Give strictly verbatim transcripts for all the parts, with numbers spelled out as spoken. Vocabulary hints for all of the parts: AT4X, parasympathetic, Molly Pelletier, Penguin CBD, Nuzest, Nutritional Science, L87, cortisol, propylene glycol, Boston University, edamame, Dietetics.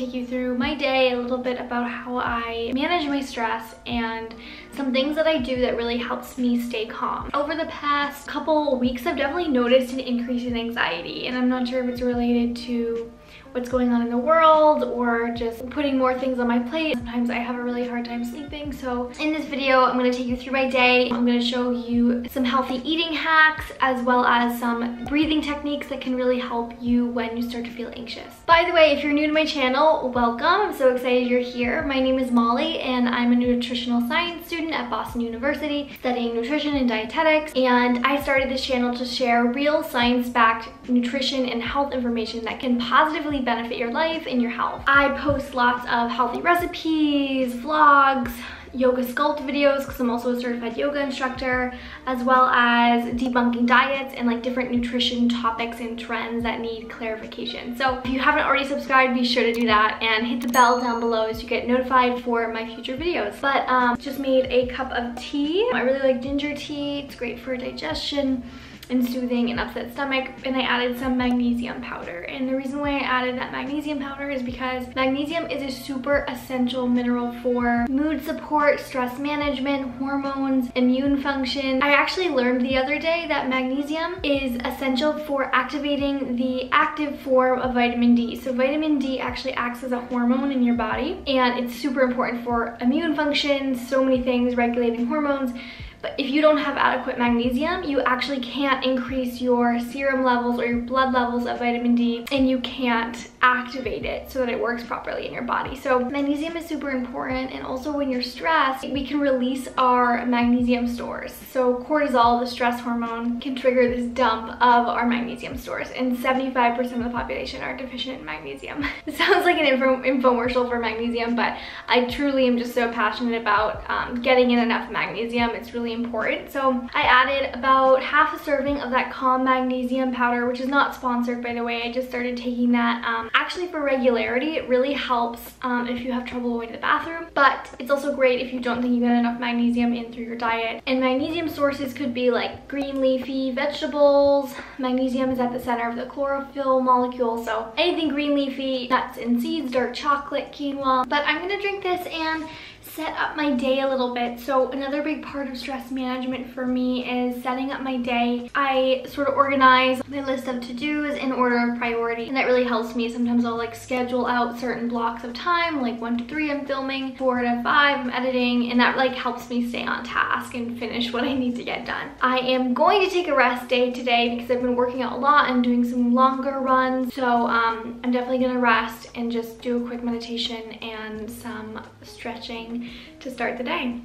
take you through my day, a little bit about how I manage my stress and some things that I do that really helps me stay calm. Over the past couple weeks, I've definitely noticed an increase in anxiety, and I'm not sure if it's related to what's going on in the world or just putting more things on my plate. Sometimes I have a really hard time sleeping, so in this video I'm going to take you through my day. I'm going to show you some healthy eating hacks as well as some breathing techniques that can really help you when you start to feel anxious. By the way, if you're new to my channel, welcome. I'm so excited you're here. My name is Molly and I'm a nutritional science student at Boston University studying nutrition and dietetics, and I started this channel to share real science-backed nutrition and health information that can positively benefit your life and your health. I post lots of healthy recipes, vlogs, yoga sculpt videos, because I'm also a certified yoga instructor, as well as debunking diets and like different nutrition topics and trends that need clarification. So if you haven't already subscribed, be sure to do that and hit the bell down below so you get notified for my future videos. But um, just made a cup of tea. I really like ginger tea. It's great for digestion and soothing an upset stomach, and I added some magnesium powder. And the reason why I added that magnesium powder is because magnesium is a super essential mineral for mood support, stress management, hormones, immune function. I actually learned the other day that magnesium is essential for activating the active form of vitamin D. So vitamin D actually acts as a hormone in your body, and it's super important for immune function, so many things, regulating hormones. But if you don't have adequate magnesium, you actually can't increase your serum levels or your blood levels of vitamin D, and you can't activate it so that it works properly in your body. So magnesium is super important, and also when you're stressed, we can release our magnesium stores. So cortisol, the stress hormone, can trigger this dump of our magnesium stores, and seventy-five percent of the population are deficient in magnesium. It sounds like an info infomercial for magnesium, but I truly am just so passionate about um, getting in enough magnesium. It's really important. So I added about half a serving of that calm magnesium powder, which is not sponsored, by the way. I just started taking that um, actually for regularity. It really helps um, if you have trouble going to the bathroom, but it's also great if you don't think you get enough magnesium in through your diet. And magnesium sources could be like green leafy vegetables. Magnesium is at the center of the chlorophyll molecule, so anything green leafy, nuts and seeds, dark chocolate, quinoa. But I'm gonna drink this and set up my day a little bit. So another big part of stress management for me is setting up my day. I sort of organize my list of to-dos in order of priority, and that really helps me. Sometimes I'll like schedule out certain blocks of time, like one to three I'm filming, four to five I'm editing, and that like helps me stay on task and finish what I need to get done. I am going to take a rest day today because I've been working out a lot and doing some longer runs, so um, I'm definitely gonna rest and just do a quick meditation and some stretching to start the day.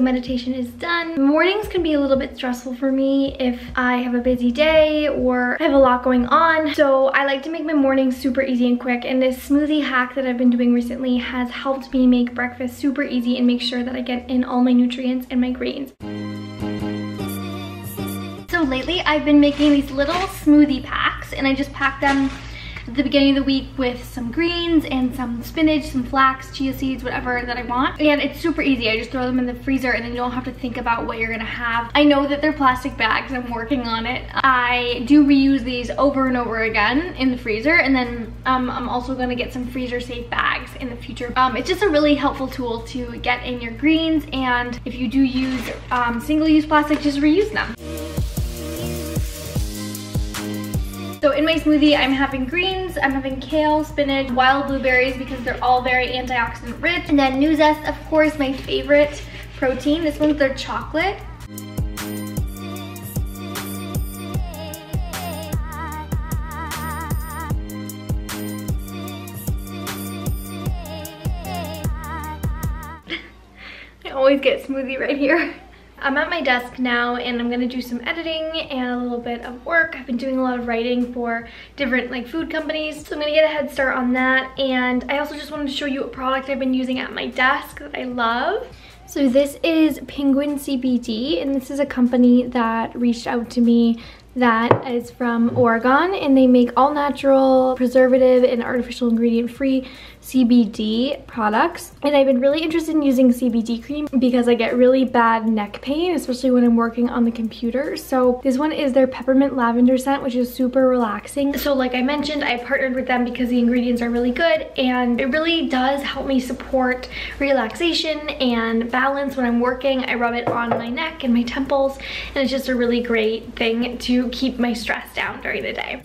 Meditation is done. Mornings can be a little bit stressful for me if I have a busy day or I have a lot going on, so I like to make my mornings super easy and quick, and this smoothie hack that I've been doing recently has helped me make breakfast super easy and make sure that I get in all my nutrients and my grains. So lately I've been making these little smoothie packs, and I just pack them at the beginning of the week with some greens and some spinach, some flax, chia seeds, whatever that I want. And it's super easy. I just throw them in the freezer, and then you don't have to think about what you're gonna have. I know that they're plastic bags. I'm working on it. I do reuse these over and over again in the freezer, and then um, I'm also gonna get some freezer safe bags in the future. Um, it's just a really helpful tool to get in your greens, and if you do use um, single-use plastic, just reuse them. So in my smoothie, I'm having greens, I'm having kale, spinach, wild blueberries because they're all very antioxidant rich, and then Nuzest, of course, my favorite protein. This one's their chocolate. always get smoothie right here. I'm at my desk now and I'm gonna do some editing and a little bit of work. I've been doing a lot of writing for different like food companies, so I'm gonna get a head start on that. And I also just wanted to show you a product I've been using at my desk that I love. So this is Penguin C B D, and this is a company that reached out to me that is from Oregon, and they make all natural, preservative, and artificial ingredient free C B D products. And I've been really interested in using C B D cream because I get really bad neck pain, especially when I'm working on the computer. So this one is their peppermint lavender scent, which is super relaxing. So like I mentioned, I partnered with them because the ingredients are really good, and it really does help me support relaxation and balance when I'm working. I rub it on my neck and my temples, and it's just a really great thing to keep my stress down during the day.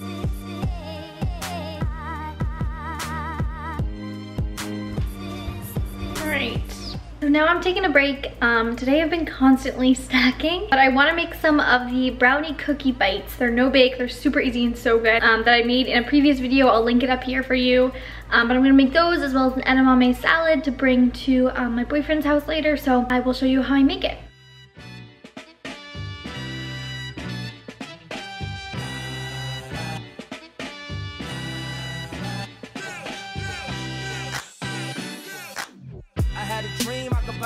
So now I'm taking a break. Um, today I've been constantly snacking, but I want to make some of the brownie cookie bites. They're no bake, they're super easy and so good, um, that I made in a previous video. I'll link it up here for you. Um, but I'm gonna make those as well as an edamame salad to bring to um, my boyfriend's house later, so I will show you how I make it.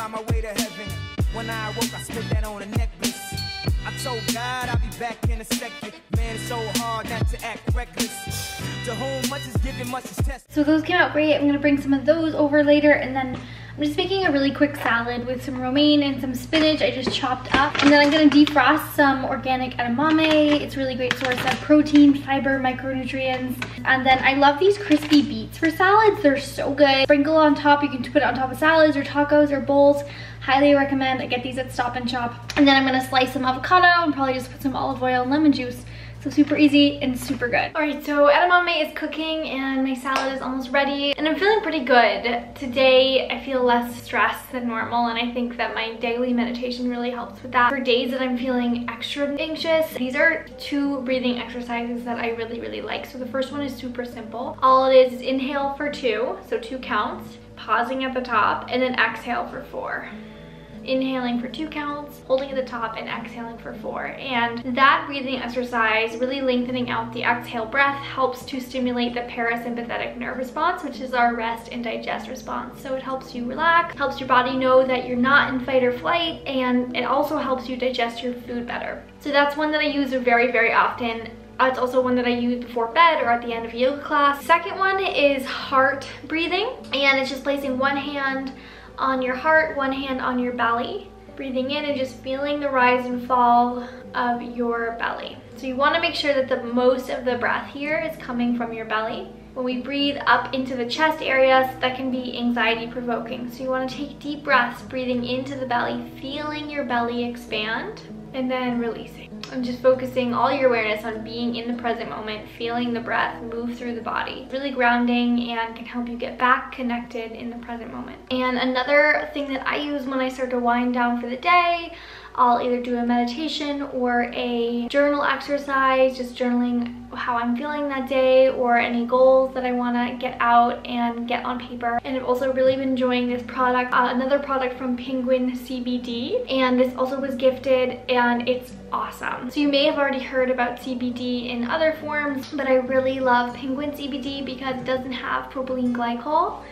My way to heaven. When I woke, I spit that on a necklace. I told God I'll be back in a second. Man, it's so hard not to act reckless. To whom much is given, much is tested. So those came out great. I'm gonna bring some of those over later, and then I'm just making a really quick salad with some romaine and some spinach I just chopped up. And then I'm gonna defrost some organic edamame. It's a really great source of protein, fiber, micronutrients. And then I love these crispy beets for salads. They're so good. Sprinkle on top. You can put it on top of salads or tacos or bowls. Highly recommend. I get these at Stop and Shop. And then I'm gonna slice some avocado and probably just put some olive oil and lemon juice. So super easy and super good. All right, so edamame is cooking and my salad is almost ready, and I'm feeling pretty good. Today, I feel less stressed than normal, and I think that my daily meditation really helps with that. For days that I'm feeling extra anxious, these are two breathing exercises that I really, really like. So the first one is super simple. All it is is inhale for two, so two counts, pausing at the top, and then exhale for four. Inhaling for two counts, holding at the top, and exhaling for four. And that breathing exercise, really lengthening out the exhale breath, helps to stimulate the parasympathetic nerve response, which is our rest and digest response. So it helps you relax, helps your body know that you're not in fight or flight, and it also helps you digest your food better. So that's one that I use very, very often. Uh, it's also one that I use before bed or at the end of yoga class. Second one is heart breathing, and it's just placing one hand on your heart, one hand on your belly, breathing in and just feeling the rise and fall of your belly. So you want to make sure that the most of the breath here is coming from your belly. When we breathe up into the chest areas, that can be anxiety provoking. So you want to take deep breaths, breathing into the belly, feeling your belly expand, and then releasing. I'm just focusing all your awareness on being in the present moment, feeling the breath move through the body. Really grounding and can help you get back connected in the present moment. And another thing that I use when I start to wind down for the day, I'll either do a meditation or a journal exercise, just journaling how I'm feeling that day or any goals that I want to get out and get on paper. And I've also really been enjoying this product, uh, another product from Penguin C B D, and this also was gifted, and it's awesome. So you may have already heard about C B D in other forms, but I really love Penguin C B D because it doesn't have propylene glycol,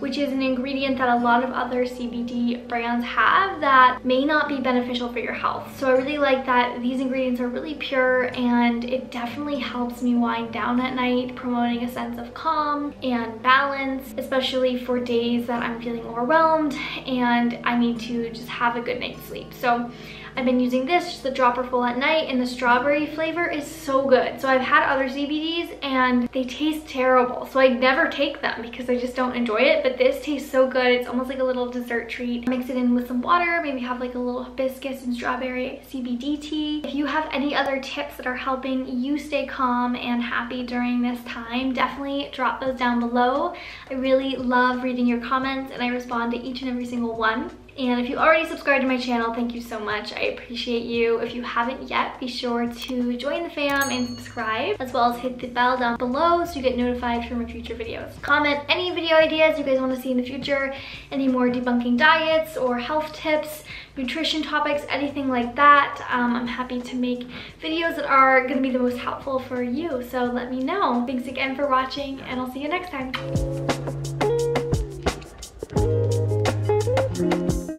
which is an ingredient that a lot of other C B D brands have that may not be beneficial for your health. So I really like that these ingredients are really pure, and it definitely helps me wind down at night, promoting a sense of calm and balance, especially for days that I'm feeling overwhelmed and I need to just have a good night's sleep. So I've been using this, just a dropper full at night, and the strawberry flavor is so good. So I've had other C B Ds and they taste terrible, so I never take them because I just don't enjoy it, but this tastes so good. It's almost like a little dessert treat. Mix it in with some water, maybe have like a little hibiscus and strawberry C B D tea. If you have any other tips that are helping you stay calm and happy during this time, definitely drop those down below. I really love reading your comments, and I respond to each and every single one. And if you already subscribed to my channel, thank you so much. I appreciate you. If you haven't yet, be sure to join the fam and subscribe, as well as hit the bell down below so you get notified for my future videos. Comment any video ideas you guys want to see in the future, any more debunking diets or health tips, nutrition topics, anything like that. Um, I'm happy to make videos that are going to be the most helpful for you, so let me know. Thanks again for watching, and I'll see you next time.